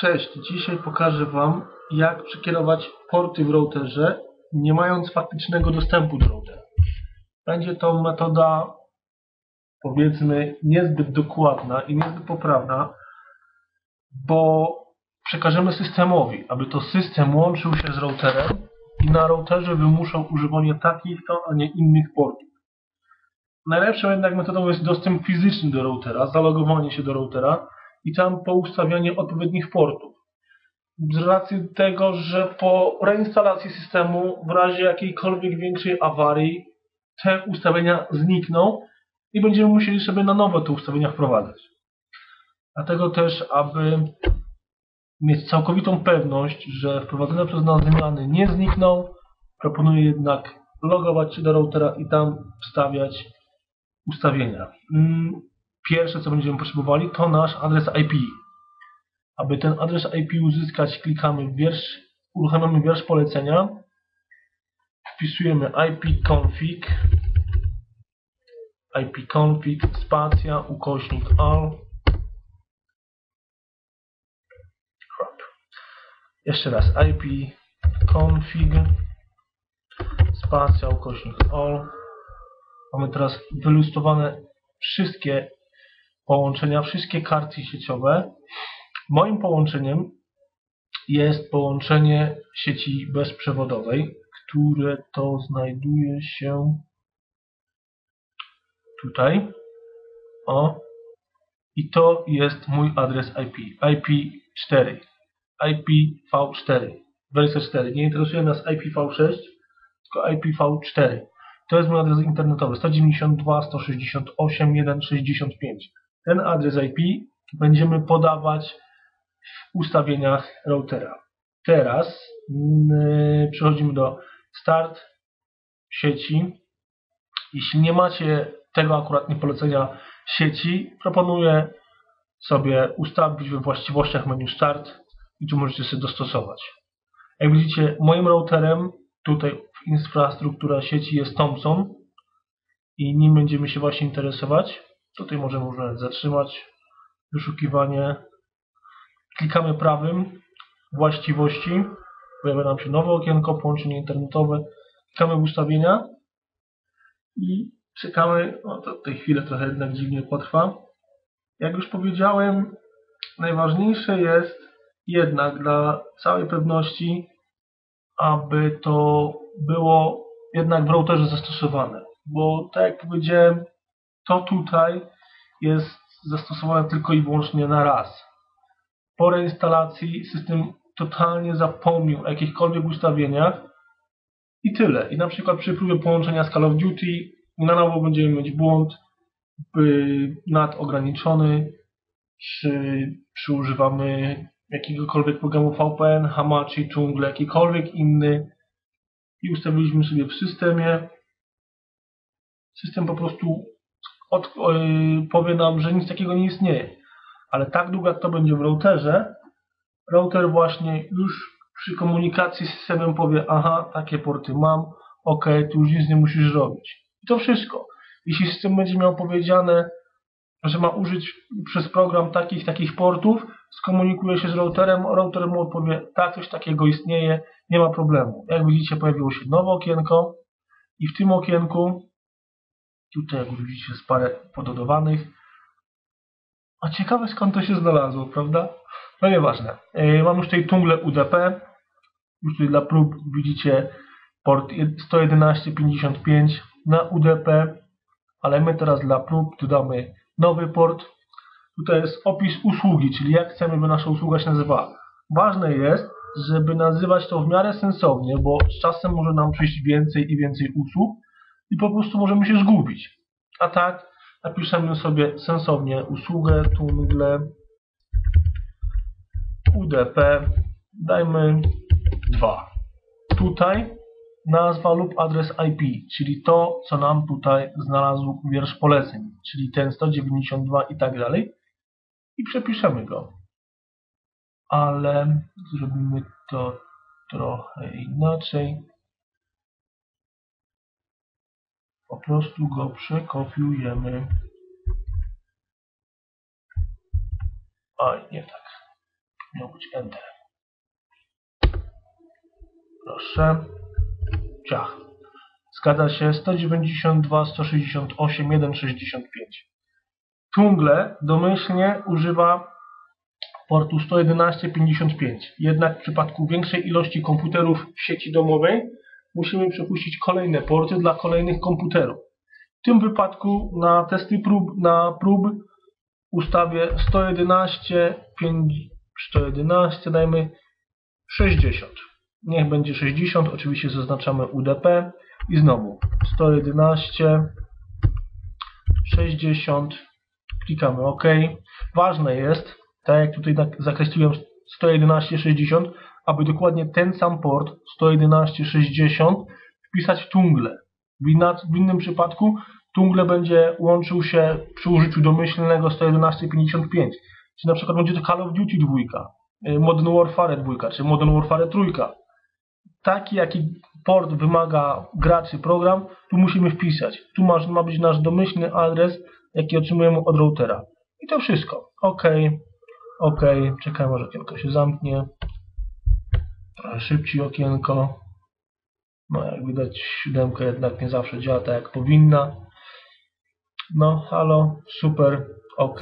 Cześć, dzisiaj pokażę Wam, jak przekierować porty w routerze, nie mając faktycznego dostępu do routera. Będzie to metoda, powiedzmy, niezbyt dokładna i niezbyt poprawna, bo przekażemy systemowi, aby to system łączył się z routerem i na routerze wymuszą używanie takich, a nie innych portów. Najlepszą jednak metodą jest dostęp fizyczny do routera, zalogowanie się do routera i tam poustawianie odpowiednich portów. Z racji tego, że po reinstalacji systemu w razie jakiejkolwiek większej awarii te ustawienia znikną i będziemy musieli sobie na nowo te ustawienia wprowadzać. Dlatego też, aby mieć całkowitą pewność, że wprowadzone przez nas zmiany nie znikną, proponuję jednak logować się do routera i tam wstawiać ustawienia. Pierwsze, co będziemy potrzebowali, to nasz adres IP. Aby ten adres IP uzyskać, klikamy wiersz, uruchamiamy wiersz polecenia, wpisujemy ipconfig spacja ukośnik all. Jeszcze raz ipconfig spacja ukośnik all. Mamy teraz wylustrowane wszystkie połączenia, wszystkie karty sieciowe. Moim połączeniem jest połączenie sieci bezprzewodowej, które to znajduje się tutaj. O. I to jest mój adres IP. IP4. IPv4. Wersja 4. Nie interesuje nas IPv6, tylko IPv4. To jest mój adres internetowy 192.168.1.65. Ten adres IP będziemy podawać w ustawieniach routera. Teraz przechodzimy do start sieci. Jeśli nie macie tego akurat nie polecenia sieci, proponuję sobie ustawić we właściwościach menu start i tu możecie sobie dostosować. Jak widzicie, moim routerem tutaj infrastruktura sieci jest Thompson i nim będziemy się właśnie interesować. Tutaj możemy już zatrzymać wyszukiwanie. Klikamy prawym, właściwości, pojawia nam się nowe okienko, połączenie internetowe. Klikamy w ustawienia i czekamy, no to tej chwili trochę jednak dziwnie potrwa. Jak już powiedziałem, najważniejsze jest jednak dla całej pewności, aby to było jednak w routerze zastosowane, bo tak jak powiedziałem, to tutaj jest zastosowane tylko i wyłącznie na raz. Po reinstalacji system totalnie zapomniał o jakichkolwiek ustawieniach i tyle. I na przykład przy próbie połączenia z Call of Duty na nowo będziemy mieć błąd nadograniczony, czy używamy jakiegokolwiek programu VPN, Hamachi, Tunngle, jakikolwiek inny i ustawiliśmy sobie w systemie. System po prostu powie nam, że nic takiego nie istnieje. Ale tak długo jak to będzie w routerze, router właśnie już przy komunikacji z systemem powie: aha, takie porty mam, ok, tu już nic nie musisz robić. I to wszystko. Jeśli system będzie miał powiedziane, że ma użyć przez program takich portów, skomunikuje się z routerem, router mu odpowie: tak, coś takiego istnieje, nie ma problemu. Jak widzicie, pojawiło się nowe okienko i w tym okienku, tutaj jak widzicie jest parę pododawanych, a ciekawe skąd to się znalazło, prawda? No nieważne. Mam już tutaj Tunngle UDP, już tutaj dla prób widzicie port 111.55 na UDP, ale my teraz dla prób dodamy nowy port. Tutaj jest opis usługi, czyli jak chcemy, by nasza usługa się nazywała. Ważne jest, żeby nazywać to w miarę sensownie, bo z czasem może nam przyjść więcej i więcej usług i po prostu możemy się zgubić. A tak napiszemy sobie sensownie usługę, Tunngle, UDP, dajmy 2. Tutaj nazwa lub adres IP, czyli to, co nam tutaj znalazł wiersz poleceń, czyli ten 192 i tak dalej. I przepiszemy go. Ale zrobimy to trochę inaczej. Po prostu go przekopiujemy. A nie tak. robić Enter. Proszę. Ciach. Zgadza się 192, 168, 165. Tunngle domyślnie używa portu 111.55. Jednak w przypadku większej ilości komputerów w sieci domowej musimy przepuścić kolejne porty dla kolejnych komputerów. W tym wypadku na testy prób, ustawię 111, dajmy 60. Niech będzie 60, oczywiście zaznaczamy UDP i znowu 111, 60, klikamy OK. Ważne jest, tak jak tutaj zakreśliłem 111.60, aby dokładnie ten sam port 111.60 wpisać w Tunngle. W innym przypadku Tunngle będzie łączył się przy użyciu domyślnego 111.55. Czy na przykład będzie to Call of Duty 2, Modern Warfare 2, czy Modern Warfare 3. Taki jaki port wymaga graczy program, tu musimy wpisać. Tu ma być nasz domyślny adres, jaki otrzymujemy od routera. I to wszystko. OK. OK. Czekajmy, aż okienko się zamknie. Trochę szybciej okienko. No jak widać, siódemka jednak nie zawsze działa tak jak powinna. No halo, super, OK.